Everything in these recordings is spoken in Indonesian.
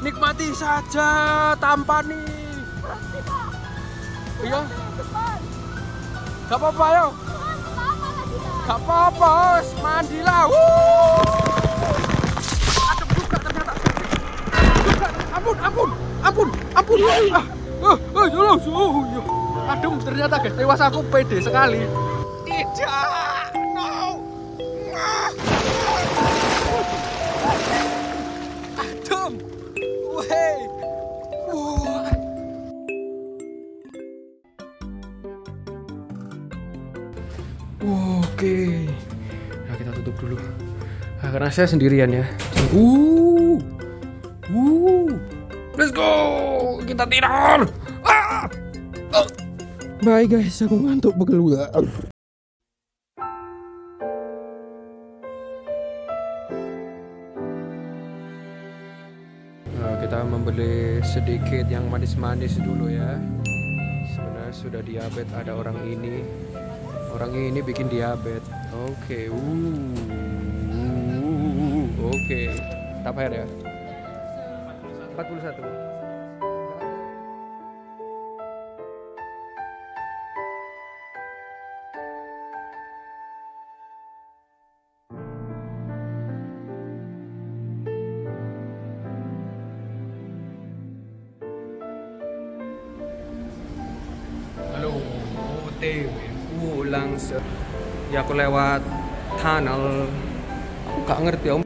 Nikmati saja, tampani. Berhenti, Pak. Iya. Gak apa-apa, yo. Gak apa-apa, mandilah. Ada buka ternyata. Buka. Ampun, ampun, ampun, ampun. Adem ternyata, guys. Tewas aku pede sekali. Tidak. Oke, nah kita tutup dulu. Nah, karena saya sendirian ya. Let's go, kita tidur. Bye guys, aku ngantuk pegel gua. Nah, kita membeli sedikit yang manis-manis dulu ya. Sebenarnya sudah diabetes ada orang ini. Orang ini bikin diabetes. Oke. Oke. Tap air ya. 41. Halo, OTW. Pulang ya, aku lewat tunnel, aku gak ngerti om.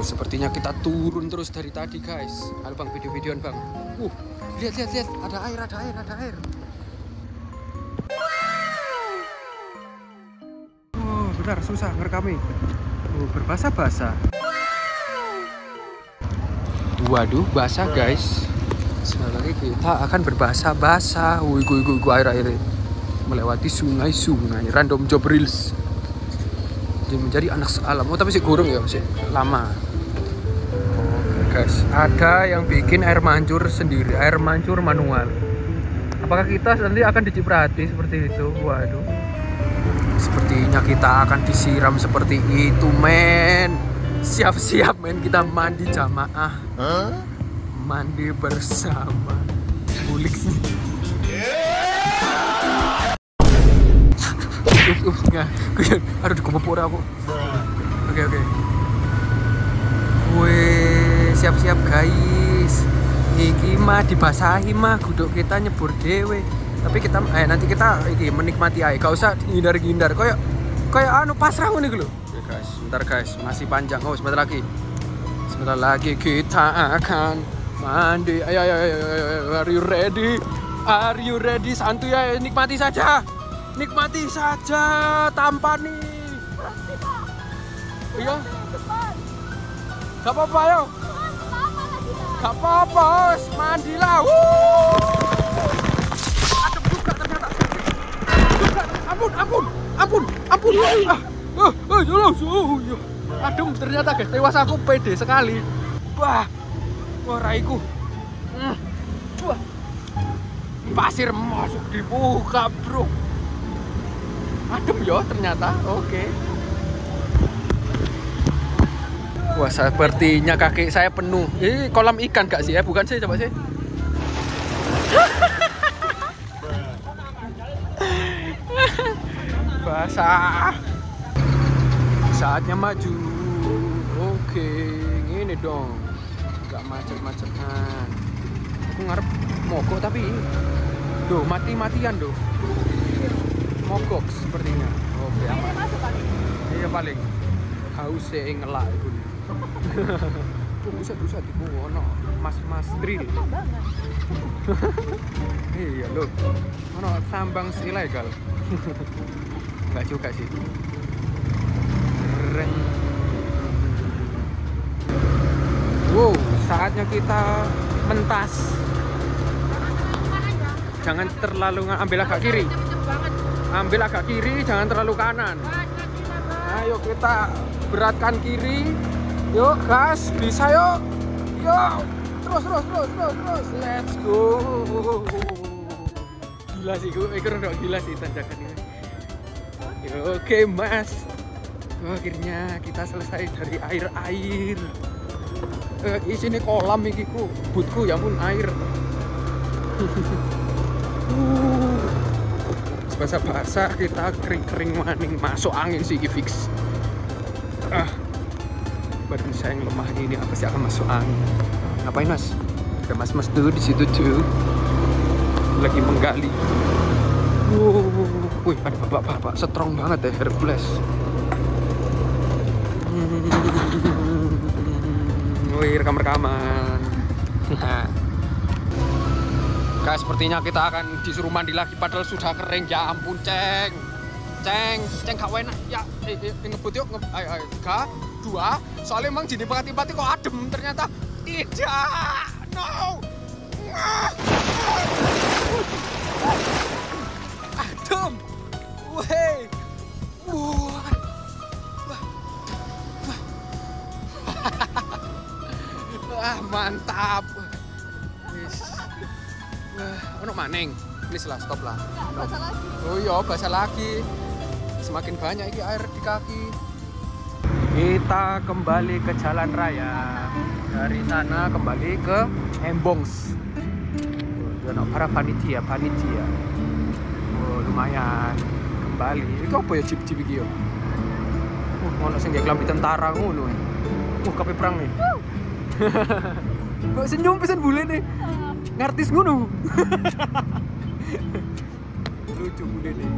Sepertinya kita turun terus dari tadi guys. Halo bang, video-videoan bang. Lihat, ada air, ada air. Benar, susah ngerekami. Berbasah-basah. Waduh, basah guys. Sekarang kita akan berbasah-basah. Air melewati sungai-sungai. Random job reels. Jadi menjadi anak sealam. Oh tapi sih goreng ya, masih lama. Guys, ada yang bikin air mancur sendiri, air mancur manual. Apakah kita nanti akan diciprati seperti itu? Waduh. Sepertinya kita akan disiram seperti itu, men. Siap-siap, men, kita mandi jamaah. Huh? Mandi bersama. Bulik. Aduh, dikepur aku. Oke. Wih. Siap-siap guys, iki mah dibasahi mah, guduk kita nyebur dewe. Tapi kita nanti kita iki menikmati air, gak usah dihindar-hindar. Kayak anu pasrah nih gitu. Oke guys, sebentar guys, masih panjang. Oh sebentar lagi, kita akan mandi. Ayo, are you ready? Santuy ya, nikmati saja, tampani. Berhenti Pak. Iya. Gak apa-apa yo. Gak apa-apa, mandilah. Ada buka ternyata. Ampun. Adem ternyata guys, tewas aku pede sekali. Wah, raiku. Pasir masuk dibuka bro. Adem yo ternyata, oke. Wah, sepertinya kaki saya penuh. Ini kolam ikan gak sih ya? Bukan sih, coba sih. Basah. Saatnya maju. Oke, ini dong. Gak macet-macetan. Aku ngarep mogok tapi duh, mati-matian duh. Mogok sepertinya. Oke, aman. Iya paling. Haus sih ngelak ibu. Buset ibu ono mas drill. Iya loh, ono sambang ilegal. Enggak juga sih. Keren. Wow, saatnya kita mentas. Jangan terlalu ambil agak kiri. Ambil agak kiri, jangan terlalu kanan. Ayo kita beratkan kiri. Yuk gas, bisa yuk. Yuk, terus. Let's go. Gila sih, gue mikir udah gila sih tanjakan ini. Oke mas, akhirnya kita selesai dari air. Di sini kolam ini butku ya pun air. Basah-basah kita kering-kering maning, masuk angin sih fix. Badan saya yang lemah ini apa sih akan masuk angin? Ngapain mas? Ada mas-mas dulu di situ tuh lagi menggali. Wih, ada bapak-bapak strong banget ya, herbles. Wih, rekam-rekaman. Guys, sepertinya kita akan disuruh mandi lagi padahal sudah kering. Ya ampun, Ceng gak enak. Ya, ngebut yuk. Ayo, 3, 2. Soalnya emang jadi pati-pati kok adem ternyata. Tidak. No. Adem. Wey. Mantap. Ono maning, please lah, stop lah. No. Oh iya, basah lagi. Semakin banyak ini air di kaki. Kita kembali ke jalan raya. Dari sana kembali ke Embongs. Ono para panitia. Oh, lumayan. Kembali. Iki apa ya jeep-jeep iki ya? Ono sing gak klambi tentara ngono. Kabeh perang nih. Kok senyum pisan bule nih. Ngartis ngono. Lucu bule nih.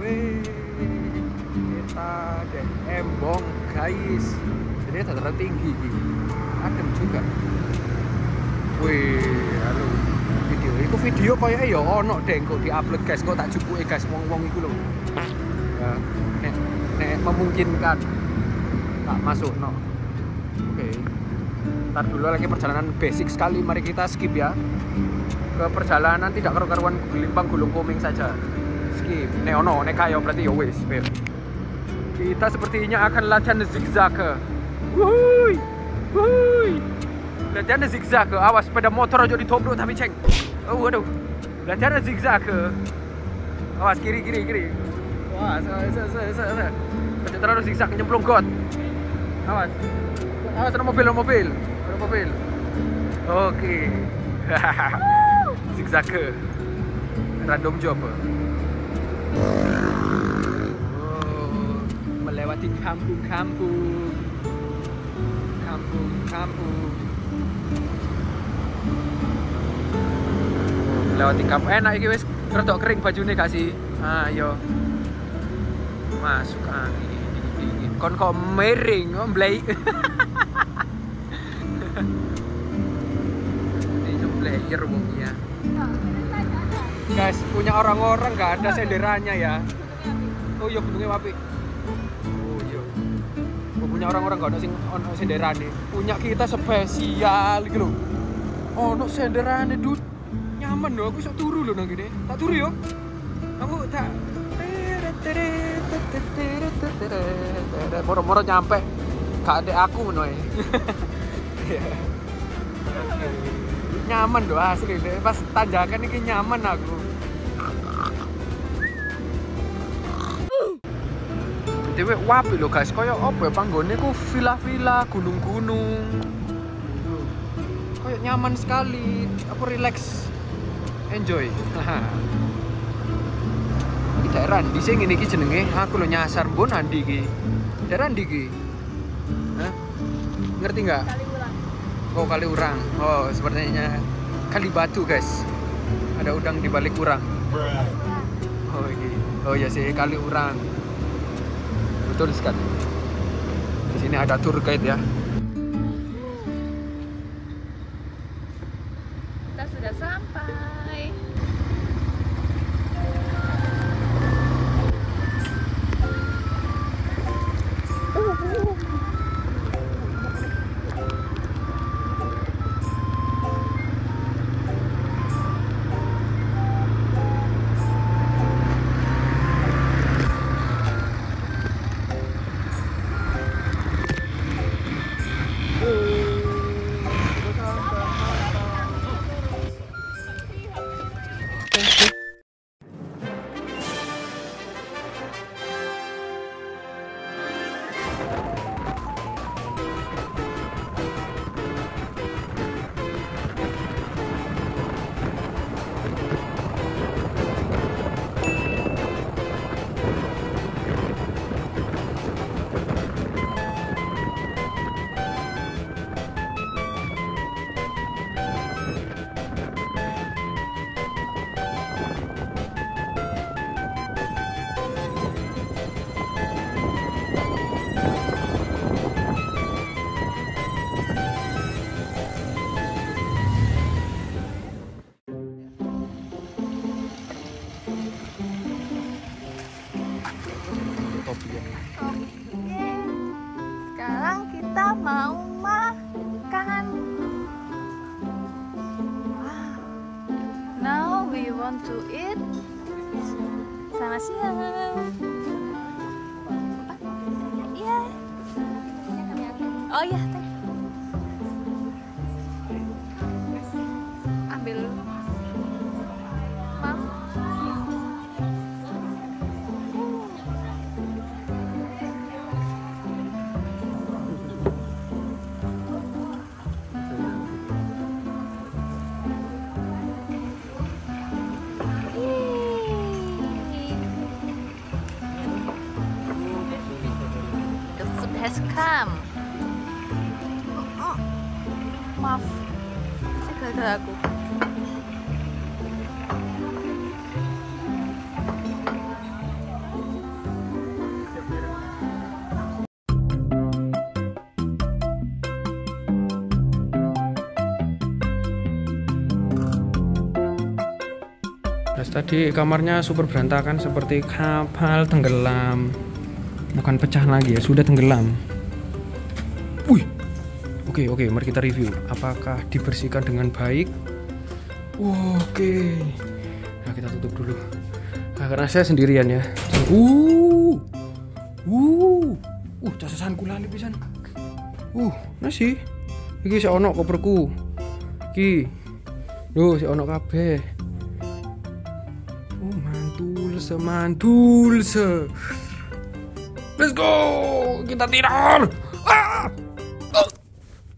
Wih, kita di Embong guys. Jadi dataran tinggi gitu. Adem juga. Wih, halo. Video itu video kayaknya ya ono deng kok diupload guys. Kok tak jupuke guys wong-wong iku lho. Ya, nek memungkinkan tak masukno. Oke. Ntar dulu lagi perjalanan basic sekali, mari kita skip ya ke perjalanan tidak karu-karuan gelimpang gulung koming saja, skip. Neono nekayo berarti yo wis. Kita sepertinya akan latihan zigzag. Wuhui latihan zigzag, awas sepeda motor aja ditobrok tapi ceng. Oh waduh, latihan zigzag, awas kiri. Wah, saya terlalu zigzag, nyemplung got. Awas ada mobil. Oke. Zigzag ke random job. Melewati kampung. Melewati kampung. Enak iki wis rodok kering bajune gak sih? Ayo. Masuk angin. Kon kok miring, omblay. Player mungkin ya. Guys, punya orang-orang nggak ada senderanya ya. Oh iya, bentuknya wapi. Oh iya. Punya orang-orang nggak ada senderane. Punya kita spesial gitu loh. Ono senderane dude. Nyaman loh, aku sok turu loh nang gini. Tak turu yo. Aku tak. Moro-moro nyampe. Gak ada aku menoi. Nyaman doh asli deh, pas tanjakan ini nyaman aku. Dewe wapi lo guys, koyo opo panggone ku villa-villa, gunung-gunung. Koyo nyaman sekali, aku relax. Enjoy. Di daerah ndi sing ngene iki jenenge? Aku lo nyasar mbon ndi iki. Daerah ndi iki? Hah? Ngerti enggak? Oh, kali urang. Oh, sepertinya kali batu, guys. Ada udang di balik urang. Oh, ini. Oh ya sih, kali urang. Betul sekali. Di sini ada tour guide ya. Kita sudah sampai. mau makan. Wow. Now we want to eat. Selamat siang. Iya. Oh iya. Ambil. Has come. Maaf, masih gagal aku. Terus tadi kamarnya super berantakan seperti kapal tenggelam. Bukan pecah lagi ya, sudah tenggelam. Wih. Oke, mari kita review. Apakah dibersihkan dengan baik? Oke. Nah, kita tutup dulu. Nah, karena saya sendirian ya. Casesanku lali pisan. Nasi. Iki sik ono koperku. Iki. Loh, sik ono kabeh. Mantul se. Let's go, kita tidur.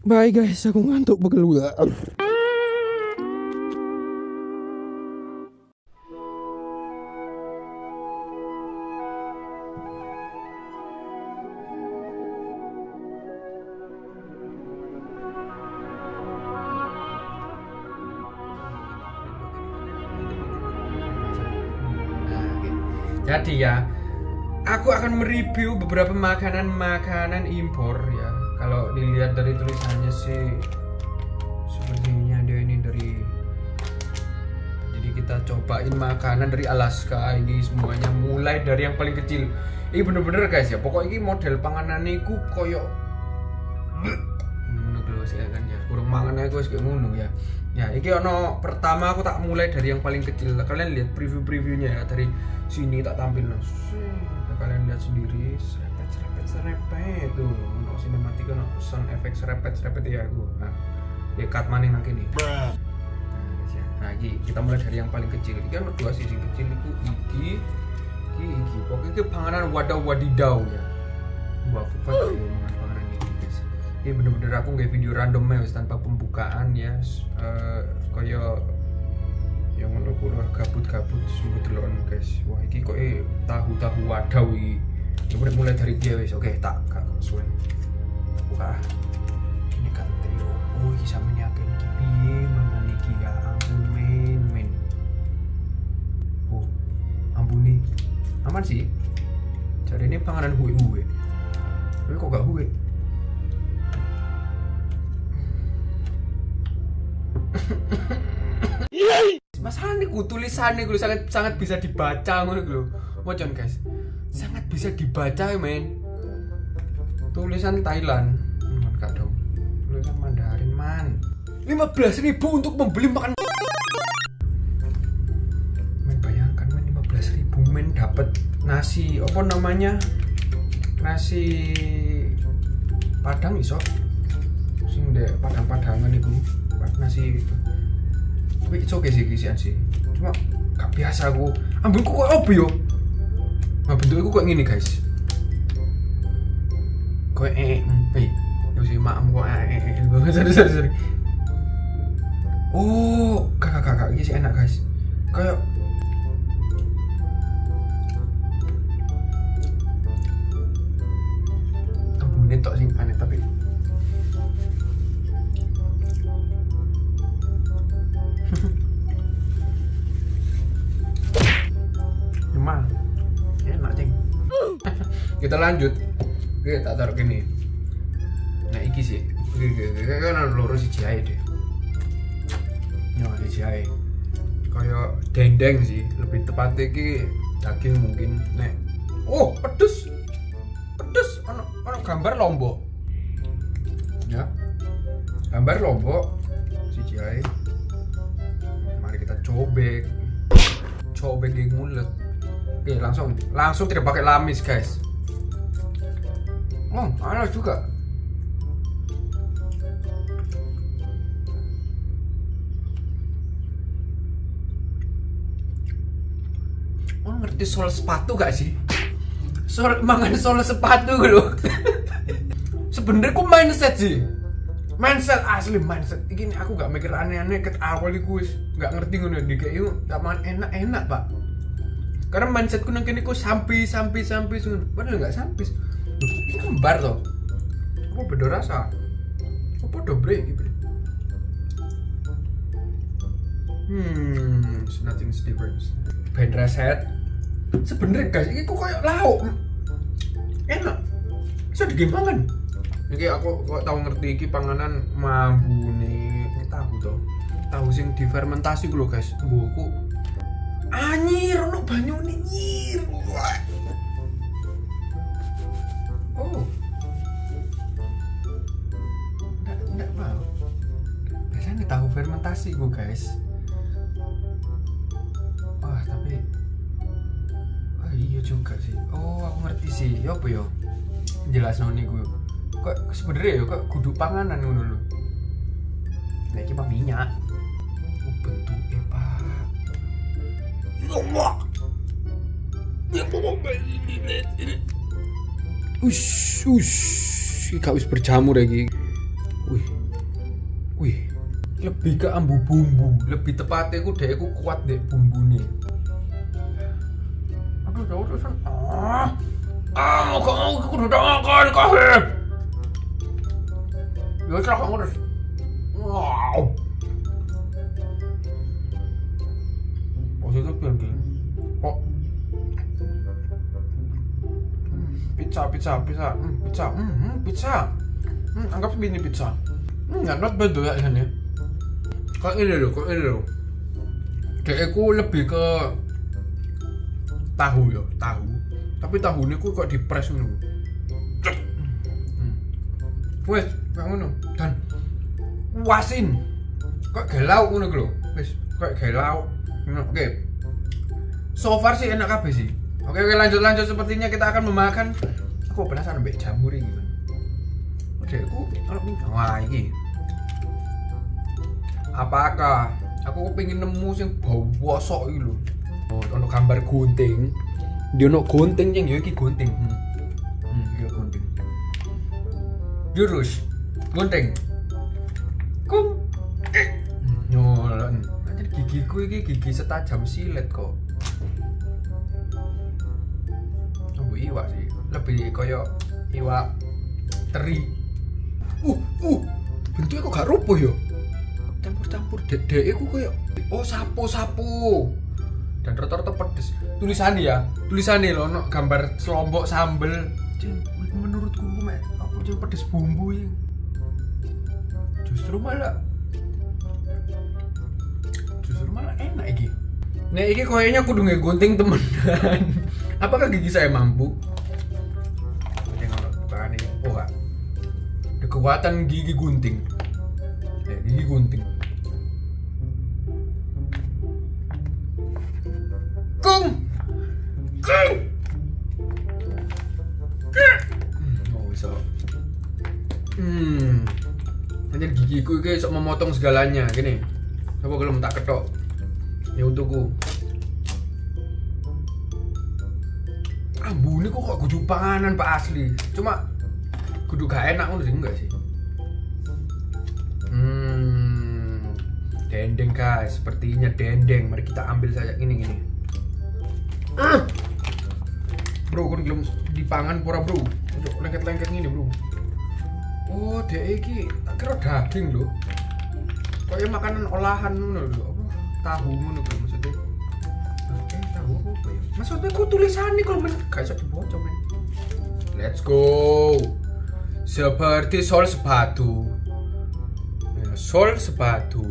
Bye guys, aku ngantuk begeluda. Jadi ya, aku akan mereview beberapa makanan impor ya. Kalau dilihat dari tulisannya sih sepertinya dia ini dari, jadi kita cobain makanan dari Alaska ini semuanya, mulai dari yang paling kecil. Ini bener-bener guys ya, pokoknya ini model panganan niku koyo ngono gluwes ya kan ya. Kurang manganane guys kayak ngono ya. Ya, iki ono pertama aku tak mulai dari yang paling kecil. Kalian lihat preview-previewnya ya, dari sini tak tampil langsung. Kalian lihat sendiri, serepet tuh, no sinematika, no sound effect, serepet ya aku. Nah, ya cut maning nang kene. Nah, iki kita mulai dari yang paling kecil. Iki kan dua sisi kecil itu iki. Pokoknya iki panganan wadidau ya. Wah, aku pasti ngomongin panganan ini guys. Ini bener-bener aku nggak video randomnya wis tanpa pembukaan ya. Koyo yang ngono kurang kabut-kabut sumbu delon guys. Wah iki kok tahu-tahu wadaw iki. Coba mulai dari dia wis. Oke, tak gak suwe. Buka. Ini kan trio. Iki sampeyan akeh iki piye mangan iki ya ampun men. Ampun aman sih. Cari ini panganan huwe. Tapi kok gak huwe? Masalah niku tulisannya sangat bisa dibaca ngono lho. Mocon guys. Sangat bisa dibaca men. Tulisan Thailand. Kadang tulisan Mandarin man. 15.000 untuk membeli makan. Men bayangkan men 15.000 men dapat nasi apa namanya? Nasi Padang iso. Sing ndek Padang-padangan iku. Nasi tapi itu oke sih kisian sih, cuma gak biasa aku ambilku kok apa yo? Nah bentuknya kok gini guys, kok sih maam kok sorry. Oh kakak ini sih enak guys, kayak ampun ini tok sih aneh tapi kita lanjut. Oke, tak taruh gini. Nah, iki sih. Oke, kan lurus siji ae deh. Yo, siji ae. Kayak dendeng sih, lebih tepatnya iki daging mungkin nek. Pedes. Ono gambar lombok. ya. Gambar lombok CGI. Mari kita cobek yang mulut. Oke, langsung tidak pakai lamis, guys. Enak juga. Ngerti soal sepatu gak sih? Soal sepatu loh. Sebenernya aku mindset sih. Mindset asli, mindset. Ini aku gak mikir aneh-aneh ket awal iku wis gak ngerti ngono dikek yo tak makan enak-enak, Pak. Karena mindsetku nang kene iku sampis padahal gak sampis. Ini kembar toh. Apa beda rasa? Apa dobre iki, Bro? It's nothing difference. Band reset. Sebenernya guys, ini kok kayak lauk. Enak. Bisa digembangan. Ini aku kok tau ngerti iki panganan mambune tahu to. Tahu sing difermentasi ku lho guys. Mbuku. Anyir ono banyune nyir. Oh. Enggak mau. Biasanya tahu fermentasi ku guys. Wah, tapi iya juga sih. Oh, aku ngerti sih. Ya apa ya? Jelasno niku. Kok sebenarnya ya kok kudu panganan ngono lho. Nek iki mah minyak. Bentuke, Pak. Ya Allah. Ya Allah. Ush, iki wis berjamur iki. Wih. Lebih ke ambu bumbu, lebih tepatnya aku deku kuat deh bumbune. Aduh, jauh terusan. Aku udah makan kafe. Ya cerah kamu terus. Wow. Posisi penting. Kok pizza. Anggap ini pizza. Not bad ya ini. Kok ini loh. Deku lebih ke tahu ya, tahu. Tapi tahune ku kok dipres ngono. Wes, kok ngono. Dan wasin. Kok gelau ngono ku lho. Wis, kok gelau. Oke. So far sih enak kabeh sih. Oke, lanjut. Sepertinya kita akan memakan. Aku penasaran mbek jamur iki. Deku kalau pinggang wae iki. Apakah aku pengen nemu sing bau bosok iki lho. Ono gambar gunting. Dia ono gunting yang yo iki gunting. Yo gunting. Jurus gunting. Kum. Nyolan. Anjir gigiku iki gigi setajam silet kok. Oh iwak sih. Lebih koyo iwak teri. Bentuknya kok gak rupuh yo. Campur-campur dedeke ku koyo sapo. Dan rata-rata pedes. Tulisannya loh, no gambar selombok sambel. Menurutku aku cuma pedes bumbu ini. Justru malah enak iki. Nah iki koyenya kudu ngegunting temenan. Apakah gigi saya mampu? Tengok bukaan ini. Oh kak. Kekuatan gigi gunting. Gigi gunting. Anjir gigiku iki sok memotong segalanya gini. Apa gelem tak ketok? Ya untukku. Ambune kok kudu panganan Pak asli. Cuma kudu gak enak ngono sih enggak sih? Dendeng guys, sepertinya dendeng. Mari kita ambil saja gini. Bro, kan belum dipangan pura bro. Untuk lengket-lengket gini bro. Oh, dek iki tak kira daging lho. Kayak makanan olahan ngono lho, apa tahu ngono lho maksudnya. Tahu apa ya? Maksudnya ku tulisannya kalau men gak iso dibaca men. Let's go. Seperti sol sepatu. Ya, sol sepatu.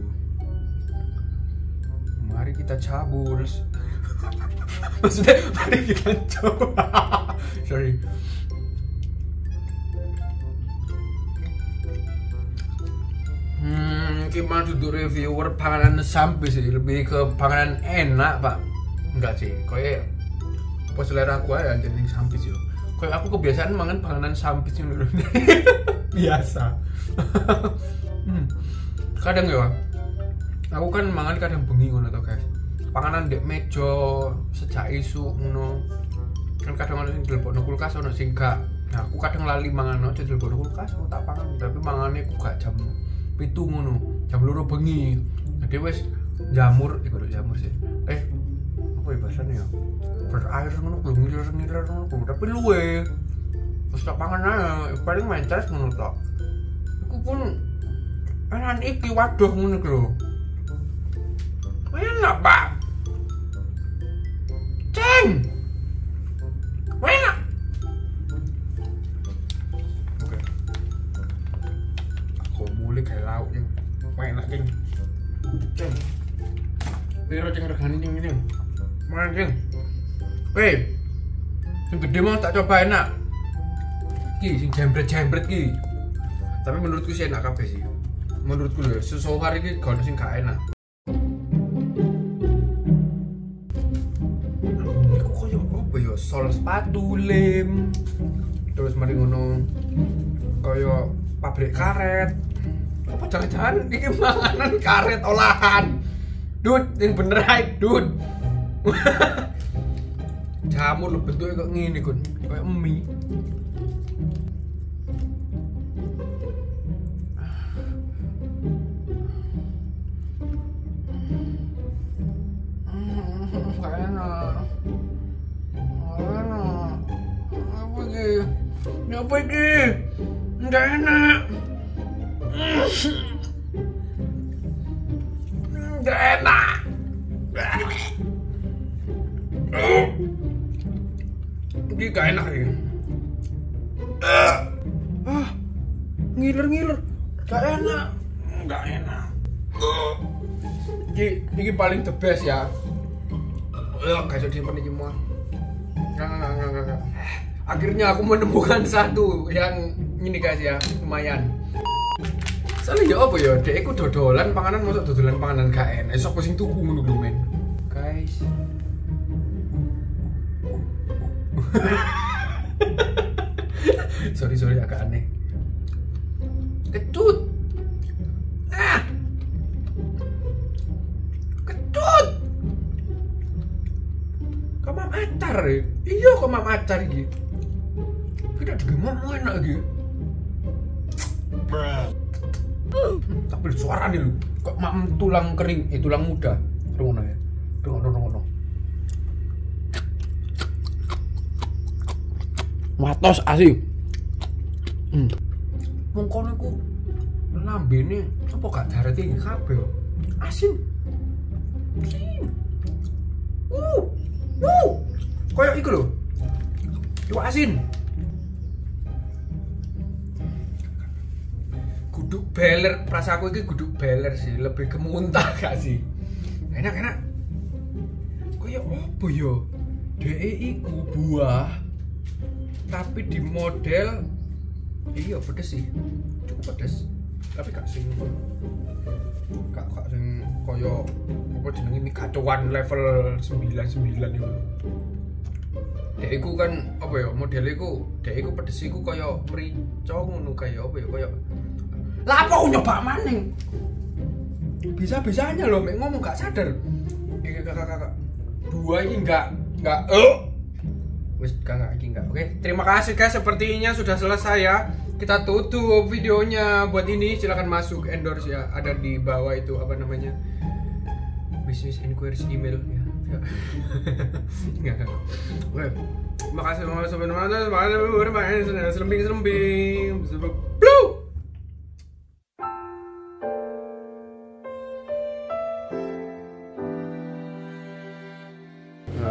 Mari kita cabul. Maksudnya mari kita coba. Sorry. Ini maksud reviewer panganan sampai sih, lebih ke panganan enak pak. Enggak sih, kayak pas selera aku aja jadi sampai sih. Kayak aku kebiasaan makan panganan sampai sih dulu. Biasa. Kadang ya, aku kan mangan kadang bengi ngono to, guys. Panganan ndek meja sejak isuk ngono. Kan kadang ono sing dilebokno kulkas, ono sing gak. Nah, aku kadang lali mangan aja dilebokno kulkas, aku tak pangan, tapi mangane ku gak jam pitu ngono, jam loro bengi. Jadi wes jamur, jamur sih. Apa ya bahasanya ya? Berair ngono, ngiler-ngiler ngono, tapi luwe. Terus tak pangan aja, paling mencres ngono tok. Aku pun enak iki waduh ngono lho. Enak, Pak. Ceng. Enak. Kayak lauk yang enak ceng, ceng, biru ceng regani ceng ini, mana ceng, weh, yang gede mau tak coba enak, ki, sing jembret-jembret ki, tapi menurutku sih enak kabeh sih, menurutku loh, sejauh hari ini kalau sing gak enak, ini kok kayak apa ya, sol sepatu lem, terus mari ngono, kayak pabrik karet. Apa jangan-jangan ini makanan karet olahan? Dude, yang bener aik, dude. Jamur lho bentuknya kok ngene, Gun. Kayak mie. Enak. Apa iki? Enggak enak. Nggak enak. Ini gak enak ya. Ngiler-ngiler. Gak enak. Gak enak. Ini paling the best ya. Gak jadi simpen ini semua. Nggak. Akhirnya aku menemukan satu yang ini guys ya, lumayan. Soalnya ya apa ya, dek aku dodolan panganan, masuk dodolan panganan gak enak, esok pusing tuku ngono lho men. Guys. Sorry agak aneh. Ketut. Ketut. Kok mam acar ya? Iya kok mam acar iki. Tidak digemar enak iki. Bruh. Tapi suara nih lu, kok mam tulang kering, tulang muda, rongono ya, rongono. Matos asin. Mungkin aku lambe nih, apa gak darat ini kabel, asin. Koyok iku lho, iku asin. Guduk beler, perasaanku ini guduk beler sih, lebih kemuntah gak sih? Enak. Kayak apa ya? Dia iku buah, tapi di model, iya pedes sih, cukup pedes, tapi gak sing koyo apa jenenge kacauan level 99 itu. Dek iku kan apa ya model iku, dek iku pedes iku koyo merica ngono kae apa ya koyo lah apa aku nyoba maning? Bisa-bisanya loh, mek ngomong gak sadar. Iki kakak. Dua ini enggak. Wis kakak iki enggak. Oke, terima kasih guys, sepertinya sudah selesai ya. Kita tutup videonya buat ini, silahkan masuk endorse ya. Ada di bawah itu apa namanya? Business inquiries email ya. Enggak. Oke. Terima kasih semuanya sampai nonton. Selembing.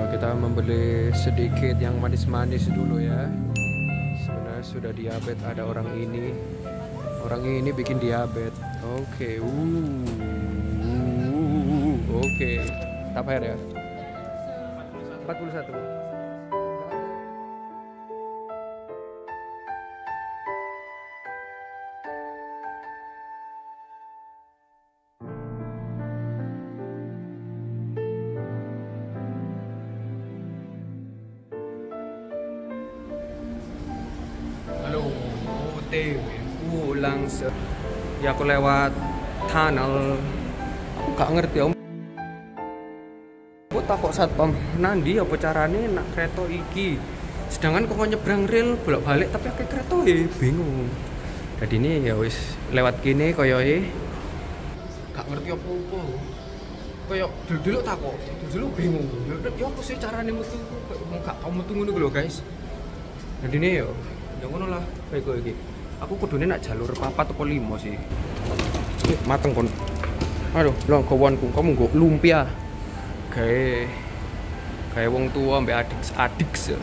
Kita membeli sedikit yang manis-manis dulu ya. Sebenarnya sudah diabetes ada orang ini. Orang ini bikin diabetes. Oke. Oke. Tap air ya. 41. pulang ya aku lewat tunnel aku gak ngerti om aku takut satpam nandi apa caranya nak kereta iki sedangkan kok nyebrang rel bolak-balik tapi pakai kereta ya bingung jadi ini ya wis lewat kini koyoke gak ngerti apa-apa koyok dulu takut dulu bingung ya apa sih caranya metu gak tau metu ngono lho guys jadi ini ya ngono lah kayak iki aku kudune nak jalur 4 atau 5 sih mateng kon aduh longgowanku kamu nggo lumpia kayak wong tua mbak adik se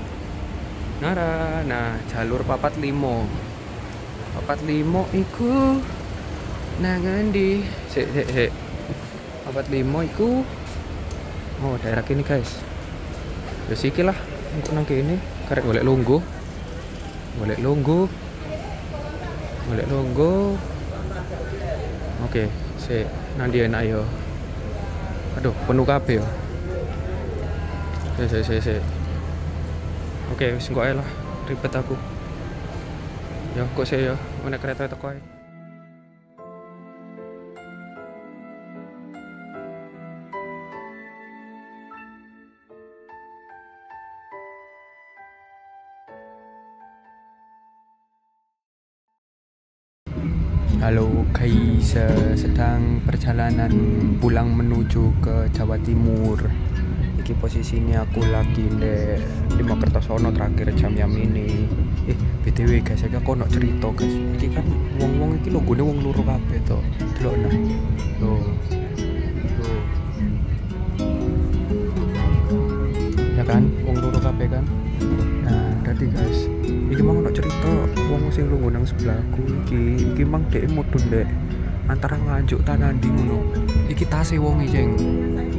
nara nah jalur 4 atau 5 iku nangan di sik 4 atau 5 iku oh daerah kini guys ya siki lah untuk nang kene karek golek longgo oke, sik nanti enak yo. Aduh, penuh kabeh yo. Sik. Oke, wis engko ae lah, ribet aku. Ya kok sik yo, ana kereta teko ae. Halo guys, sedang perjalanan pulang menuju ke Jawa Timur. Iki posisinya aku lagi di Mokertosono terakhir jam ini. BTW guys, aku ono cerita guys. Iki kan wong-wong iki logone wong loro kabeh to. Delokna. Tuh. Ya kan, wong loro kabeh kan. Nah, tadi guys, iki mang ono cerita. Wong sing lungo nang sebelahku iki mang dhek mudun lek antara Nganjuk Tanandi ngono. Iki tase wong ceng.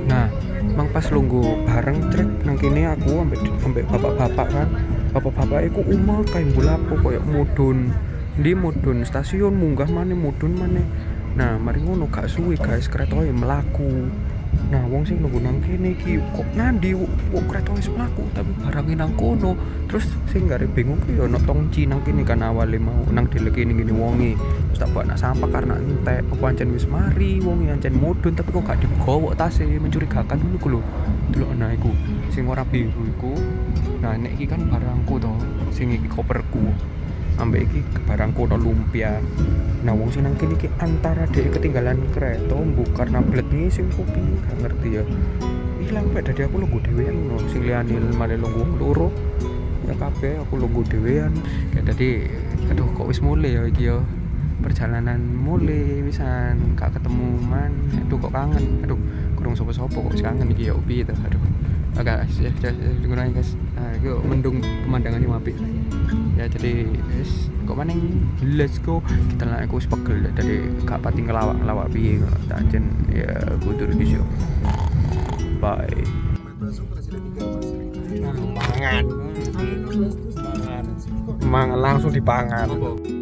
Nah, mang pas lungo bareng trek nang kene aku ambek bapak-bapak kan. Bapak-bapak iku umur kae mbulapo koyo mudun. Ndi mudun stasiun munggah maneh mudun maneh. Nah, mari ngono gak suwe guys keretae mlaku. Nah, wong sing lungo nang kene iki kok nandi kok keretae mlaku tapi barangin nang kono. Terus sing gare bingung ki yo ono tongci nang kene kan awale mau nang dilekini ngene wonge terus tak bawa nak sampah karena entek apa ancen wis mari wonge ancen mudun tapi kok gak digowo tas e mencurigakan dulu ku lho delokna iku sing ora biru iku nah nek iki kan barangku to sing iki koperku ambek iki barangku ono lumpia nah wong sing nang kene iki antara dhek ketinggalan kereta mbukar nablet ngising kopi gak ngerti ya ilang pek dadi aku lungguh dhewean lho sing liyane male lungguh loro ya kabeh aku lungguh dhewean kayak tadi aduh kok wis mulai ya iki ya perjalanan mulai wisan gak ketemu man aduh kok kangen aduh kurang sapa-sapa kok kangen iki ya opi ta aduh agak gunain guys nah iki mendung pemandangannya apik ya jadi guys kok maning let's go kita lan aku wis pegel dari gak pati ngelawak-ngelawak piye kok tak jen ya kudu di show bye mangan langsung dipangan.